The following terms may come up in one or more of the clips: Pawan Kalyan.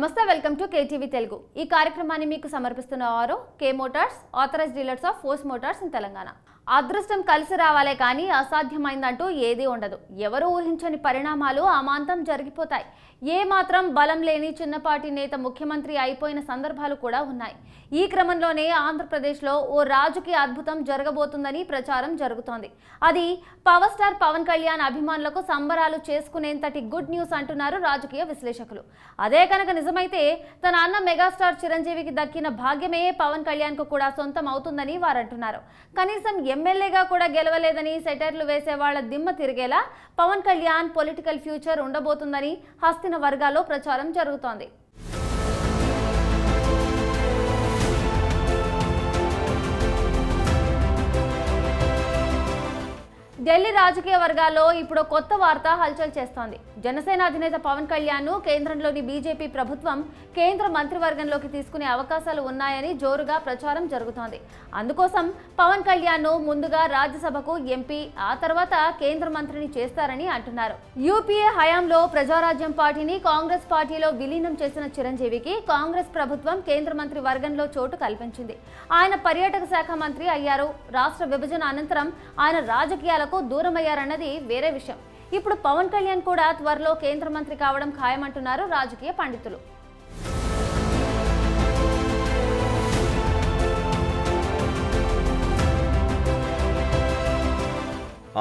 నమస్తే welcome to KTV Telugu ఈ కార్యక్రమాన్ని మీకు సమర్పిస్తున్నవారు K Motors authorized dealers of Force Motors in Telangana అదృష్టం కలిసి రావాలే కానీ అసాధ్యమైందంటూ ఏది ఉండదు ఎవరు ఊహించని పరిణామాలు అమాంతం జరిగిపోతాయి ఏ మాత్రం బలం లేని చిన్నపాటి నేత ముఖ్యమంత్రి అయిపోయిన సందర్భాలు కూడా ఉన్నాయి ఈ క్రమంలోనే ఆంధ్రప్రదేశ్ లో ఓ రాజుకి అద్భుతం జరగబోతుందని ప్రచారం జరుగుతోంది అది పవర్ స్టార్ పవన్ కళ్యాణ్ అభిమానులకు సంబరాలు చేసుకునేంతటి గుడ్ న్యూస్ అంటున్నారు రాజకీయ విశ్లేషకులు అదే కనుక నిజమైతే తన అన్న మెగాస్టార్ చిరంజీవికి దక్కిన భాగ్యమే పవన్ కళ్యాణ్ కు కూడా సొంతం అవుతుందని వారంటున్నారు కనీసం ఎమ్మెల్యేగా కూడా గెలవలేదని సెటర్లు వేసే వాళ్ళ దిమ్మ తిరిగేలా పవన్ కళ్యాణ్ పొలిటికల్ ఫ్యూచర్ ఉండబోతుందని హస్తిన వర్గాల్లో ప్రచారం జరుగుతోంది ఢిల్లీ రాజకీయ వర్గాల్లో ఇప్పుడు కొత్త వార్త హల్చల్ చేస్తోంది జనసేన అధినేత పవన్ కళ్యాణ్ ను కేంద్రంలోని బీజేపీ ప్రభుత్వం కేంద్ర మంత్రివర్గంలోకి తీసుకునే అవకాశాలు ఉన్నాయని జోరుగా ప్రచారం జరుగుతోంది అందుకోసం పవన్ కళ్యాణ్ ను ముందుగా రాజ్యసభకు ఎంపీ ఆ తర్వాత కేంద్ర మంత్రిని చేస్తారని అంటున్నారు యూపీఏ హయాంలో ప్రజారాజ్యం పార్టీని కాంగ్రెస్ పార్టీలో విలీనం చేసిన చిరంజీవికి కాంగ్రెస్ ప్రభుత్వం కేంద్ర మంత్రి వర్గంలో చోటు కల్పించింది ఆయన పర్యాటక శాఖ మంత్రి అయ్యారు రాష్ట్ర విభజన అనంతరం ఆయన రాజకీయాల దూరమయ్యారన్నది వేరే విషయం ఇప్పుడు పవన్ కళ్యాణ్ కూడా త్వరలో కేంద్ర మంత్రి కావడం ఖాయమంటున్నారు రాజకీయ పండితులు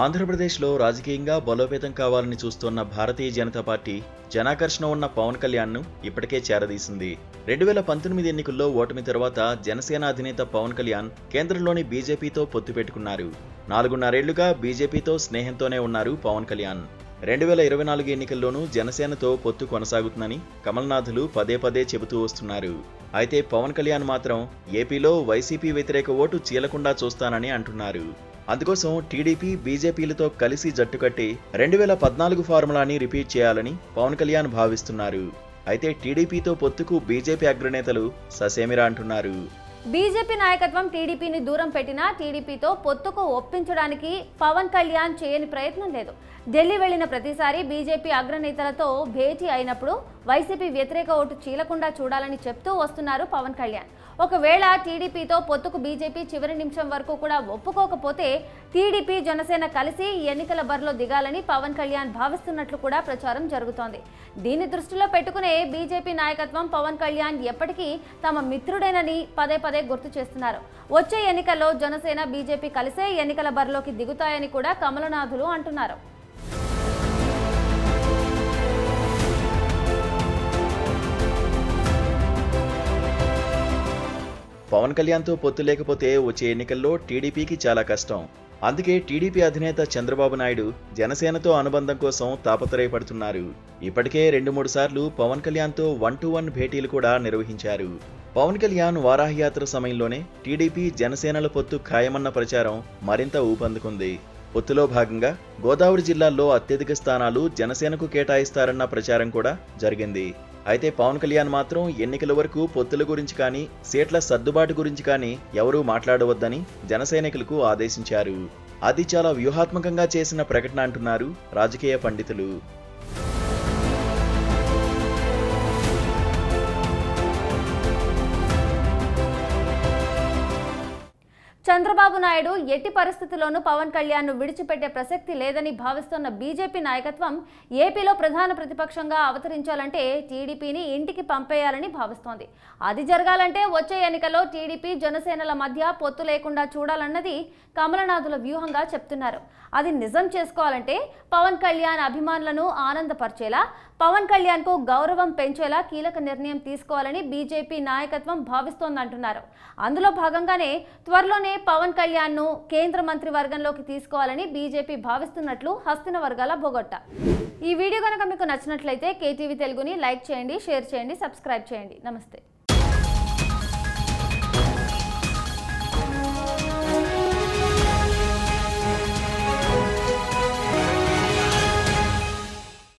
ఆంధ్రప్రదేశ్లో రాజకీయంగా బలోపేతం కావాలని చూస్తున్న భారతీయ జనతా పార్టీ జనాకర్షణ ఉన్న పవన్ కళ్యాణ్ను ఇప్పటికే చేరదీసింది 2019 ఎన్నికల్లో ఓటమి తర్వాత జనసేన అధినేత పవన్ కళ్యాణ్ కేంద్రంలోని బీజేపీతో పొత్తు పెట్టుకున్నారు 4.5 ఏళ్లుగా బీజేపీతో స్నేహంతోనే ఉన్నారు పవన్ కళ్యాణ్ 2024 ఎన్నికల్లోనూ జనసేనతో పొత్తు కొనసాగుతుందని కమల్నాథులు పదే పదే చెబుతూ వస్తున్నారు అయితే పవన్ కళ్యాణ్ మాత్రం ఏపీలో వైసీపీ వ్యతిరేక ఓటు చీలకుండా చూస్తానని అంటున్నారు అందుకోసం టీడీపీ బీజేపీలతో కలిసి జట్టుకట్టి 2014 ఫార్ములాని రిపీట్ చేయాలని పవన్ కళ్యాణ్ భావిస్తున్నారు అయితే టీడీపీతో పొత్తుకు బీజేపీ అగ్రనేతలు ససేమిరా అంటున్నారు బీజేపీ నాయకత్వం టీడీపీని దూరం పెట్టినా టీడీపీతో పొత్తుకు ఒప్పించడానికి పవన్ కళ్యాణ్ చేయని ప్రయత్నం లేదు ఢిల్లీ వెళ్లిన ప్రతిసారి బీజేపీ అగ్రనేతలతో భేటీ అయినప్పుడు వైసీపీ వ్యతిరేక ఓటు చీలకుండా చూడాలని చెప్తూ వస్తున్నారు పవన్ కళ్యాణ్ ఒకవేళ టీడీపీతో పొత్తుకు బీజేపీ చివరి నిమిషం వరకు కూడా ఒప్పుకోకపోతే టీడీపీ జనసేన కలిసి ఎన్నికల బరిలో దిగాలని పవన్ కళ్యాణ్ భావిస్తున్నట్లు కూడా ప్రచారం జరుగుతోంది దీన్ని దృష్టిలో పెట్టుకునే బీజేపీ నాయకత్వం పవన్ కళ్యాణ్ ఎప్పటికీ తమ మిత్రుడేనని పదే పదే గుర్తు చేస్తున్నారు వచ్చే ఎన్నికల్లో జనసేన బీజేపీ కలిసే ఎన్నికల బరిలోకి దిగుతాయని కూడా కమలనాథులు అంటున్నారు పవన్ కళ్యాణ్తో పొత్తు లేకపోతే వచ్చే ఎన్నికల్లో టీడీపీకి చాలా కష్టం అందుకే టీడీపీ అధినేత చంద్రబాబు నాయుడు జనసేనతో అనుబంధం కోసం తాపత్రయపడుతున్నారు ఇప్పటికే 2-3 సార్లు పవన్ కళ్యాణ్తో 1-to-1 భేటీలు కూడా నిర్వహించారు పవన్ కళ్యాణ్ వారాహయాత్ర సమయంలోనే టీడీపీ జనసేనల పొత్తు ఖాయమన్న ప్రచారం మరింత ఊపందుకుంది పొత్తులో భాగంగా గోదావరి జిల్లాల్లో అత్యధిక స్థానాలు జనసేనకు కేటాయిస్తారన్న ప్రచారం కూడా జరిగింది అయితే పవన్ కళ్యాణ్ మాత్రం ఎన్నికల వరకు పొత్తుల గురించి కానీ సీట్ల సర్దుబాటు గురించి కానీ ఎవరూ మాట్లాడవద్దని జనసైనికులకు ఆదేశించారు అది చాలా వ్యూహాత్మకంగా చేసిన ప్రకటన అంటున్నారు రాజకీయ పండితులు చంద్రబాబు నాయుడు ఎట్టి పరిస్థితుల్లోనూ పవన్ కళ్యాణ్ను విడిచిపెట్టే ప్రసక్తి లేదని భావిస్తున్న బీజేపీ నాయకత్వం ఏపీలో ప్రధాన ప్రతిపక్షంగా అవతరించాలంటే టీడీపీని ఇంటికి పంపేయాలని భావిస్తోంది అది జరగాలంటే వచ్చే ఎన్నికల్లో టీడీపీ జనసేనల మధ్య పొత్తు లేకుండా చూడాలన్నది కమలనాథుల వ్యూహంగా చెప్తున్నారు అది నిజం చేసుకోవాలంటే పవన్ కళ్యాణ్ అభిమానులను ఆనందపరిచేలా పవన్ కళ్యాణ్కు గౌరవం పెంచేలా కీలక నిర్ణయం తీసుకోవాలని బీజేపీ నాయకత్వం భావిస్తోందంటున్నారు అందులో భాగంగానే త్వరలోనే పవన్ కళ్యాణ్ను కేంద్ర మంత్రి వర్గంలోకి తీసుకోవాలని బీజేపీ భావిస్తున్నట్లు హస్తిన వర్గాల బొగొట్ట ఈ వీడియో కనుక మీకు నచ్చినట్లయితే కేటీవీ తెలుగుని లైక్ చేయండి షేర్ చేయండి సబ్స్క్రైబ్ చేయండి నమస్తే